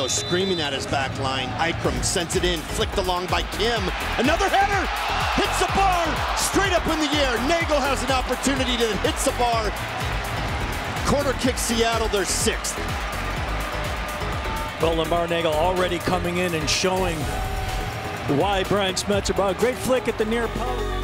Armando screaming at his back line. Ikram sends it in, flicked along by Kim. Another header! Hits the bar! Straight up in the air. Neagle has an opportunity to hit the bar. Corner kick Seattle, they're sixth. Well, Lamar Neagle already coming in and showing why Brian Schmetzer, a great flick at the near post.